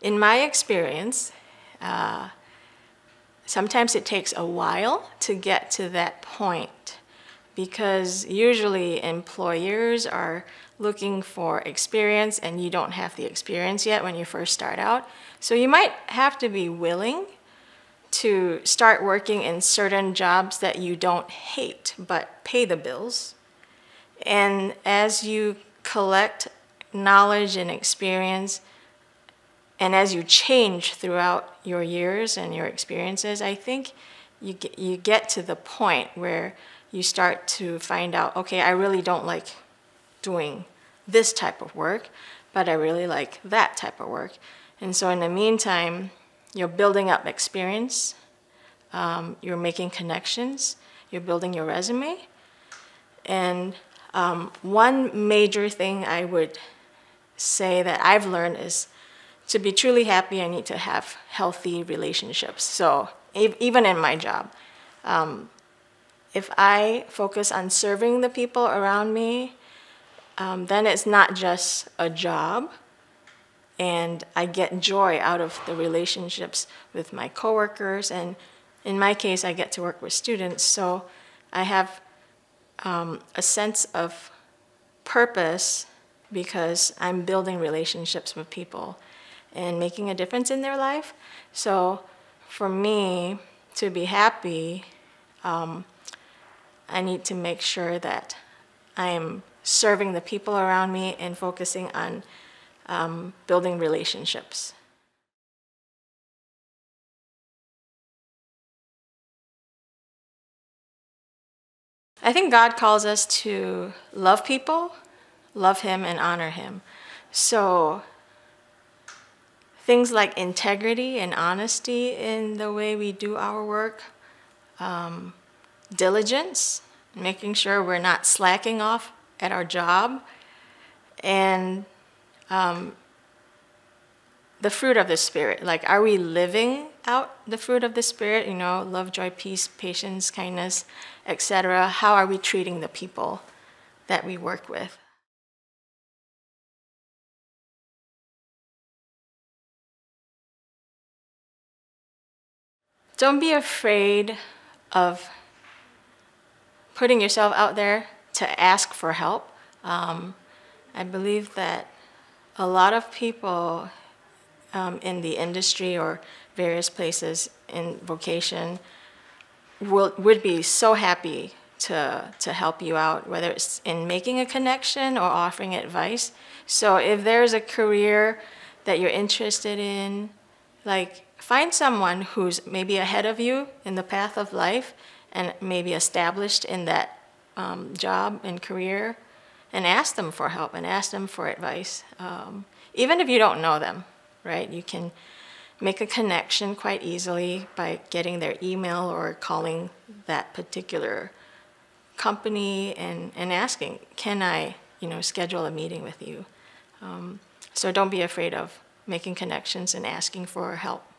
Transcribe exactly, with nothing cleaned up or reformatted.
In my experience, uh, sometimes it takes a while to get to that point because usually employers are looking for experience and you don't have the experience yet when you first start out. So you might have to be willing to start working in certain jobs that you don't hate but pay the bills. And as you collect knowledge and experience, and as you change throughout your years and your experiences, I think you get, you get to the point where you start to find out, okay, I really don't like doing this type of work, but I really like that type of work. And so in the meantime, you're building up experience, um, you're making connections, you're building your resume. And um, one major thing I would say that I've learned is to be truly happy, I need to have healthy relationships. So even in my job, um, if I focus on serving the people around me, um, then it's not just a job, and I get joy out of the relationships with my coworkers, and in my case, I get to work with students, so I have um, a sense of purpose because I'm building relationships with people and making a difference in their life. So for me to be happy, um, I need to make sure that I'm serving the people around me and focusing on um, building relationships. I think God calls us to love people, love Him, and honor Him. So things like integrity and honesty in the way we do our work, um, diligence, making sure we're not slacking off at our job, and um, the fruit of the Spirit. Like, are we living out the fruit of the Spirit? You know, love, joy, peace, patience, kindness, et cetera. How are we treating the people that we work with? Don't be afraid of putting yourself out there to ask for help. Um, I believe that a lot of people um, in the industry or various places in vocation will, would be so happy to, to help you out, whether it's in making a connection or offering advice. So if there's a career that you're interested in, like, find someone who's maybe ahead of you in the path of life and maybe established in that um, job and career, and ask them for help and ask them for advice. Um, even if you don't know them, right? You can make a connection quite easily by getting their email or calling that particular company and, and asking, can I, you know, schedule a meeting with you? Um, so don't be afraid of making connections and asking for help.